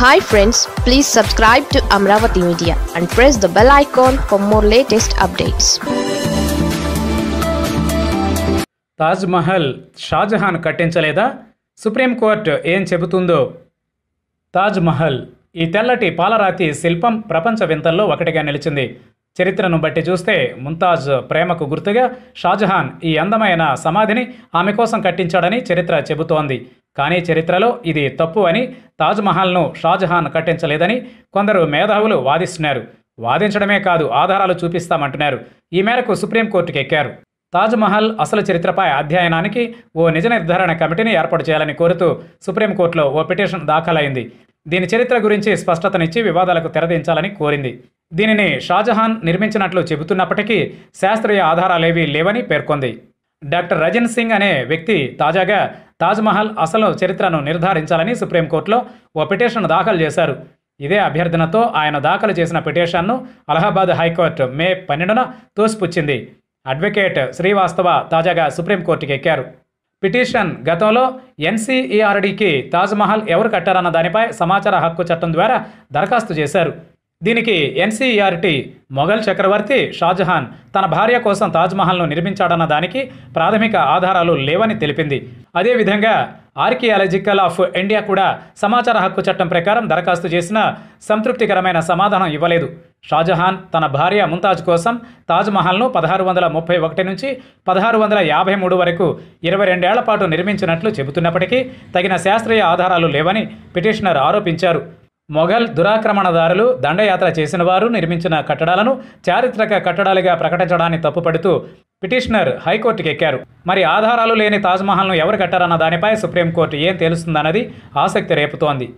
Hi friends, please subscribe to Amravati Media and press the bell icon for more latest updates. Taj Mahal Shahjahan కట్టించలేదా? Supreme court ఏం చెబుతుందో. తాజ్ మహల్ ఈ తెల్లటి పాలరాతి శిల్పం ప్రపంచ వింతల్లో ఒకటిగా నిలిచింది. చరిత్రను బట్టి చూస్తే ముంతాజ్ ప్రేమకు గుర్తుగా షాజహాన్ ఈ అందమైన సమాధిని ఆమె కోసం కట్టించాడని చరిత్ర చెబుతోంది. కానీ చరిత్రలో ఇది తప్పు అని, తాజ్మహల్ను షాజహాన్ కట్టించలేదని కొందరు మేధావులు వాదిస్తున్నారు. వాదించడమే కాదు, ఆధారాలు చూపిస్తామంటున్నారు. ఈ మేరకు సుప్రీంకోర్టుకు ఎక్కారు. తాజ్మహల్ అసలు చరిత్రపై అధ్యయనానికి ఓ నిజ నిర్ధారణ కమిటీని ఏర్పాటు చేయాలని కోరుతూ సుప్రీంకోర్టులో ఓ పిటిషన్ దాఖలైంది. దీని చరిత్ర గురించి స్పష్టతనిచ్చి వివాదాలకు తెరదించాలని కోరింది. దీనిని షాజహాన్ నిర్మించినట్లు చెబుతున్నప్పటికీ శాస్త్రీయ ఆధారాలేవీ లేవని పేర్కొంది. డాక్టర్ రజన్ సింగ్ అనే వ్యక్తి తాజాగా తాజ్మహల్ అసలు చరిత్రను నిర్ధారించాలని సుప్రీంకోర్టులో ఓ పిటిషన్ దాఖలు చేశారు. ఇదే అభ్యర్థనతో ఆయన దాఖలు చేసిన పిటిషన్ను అలహాబాద్ హైకోర్టు మే 12న తోసిపుచ్చింది. అడ్వకేట్ శ్రీవాస్తవ తాజాగా సుప్రీంకోర్టుకి ఎక్కారు. పిటిషన్ గతంలో NCERTకి తాజ్మహల్ ఎవరు కట్టారన్న దానిపై సమాచార హక్కు చట్టం ద్వారా దరఖాస్తు చేశారు. దీనికి NCERT మొఘల్ చక్రవర్తి షాజహాన్ తన భార్య కోసం తాజ్మహల్ను నిర్మించాడన్న దానికి ప్రాథమిక ఆధారాలు లేవని తెలిపింది. అదేవిధంగా ఆర్కియాలజికల్ ఆఫ్ ఇండియా కూడా సమాచార హక్కు చట్టం ప్రకారం దరఖాస్తు చేసిన సంతృప్తికరమైన సమాధానం ఇవ్వలేదు. షాజహాన్ తన భార్య ముంతాజ్ కోసం తాజ్మహల్ను 1631 నుంచి 1653 వరకు 22 ఏళ్ల పాటు నిర్మించినట్లు చెబుతున్నప్పటికీ తగిన శాస్త్రీయ ఆధారాలు లేవని పిటిషనర్ ఆరోపించారు. మొఘల్ దురాక్రమణదారులు దండయాత్ర చేసిన వారు నిర్మించిన కట్టడాలను చారిత్రక కట్టడాలుగా ప్రకటించడాన్ని తప్పుపడుతూ పిటిషనర్ హైకోర్టుకి ఎక్కారు. మరి ఆధారాలు లేని తాజ్మహల్ను ఎవరు కట్టారన్న దానిపై సుప్రీంకోర్టు ఏం తెలుస్తుందన్నది ఆసక్తి రేపుతోంది.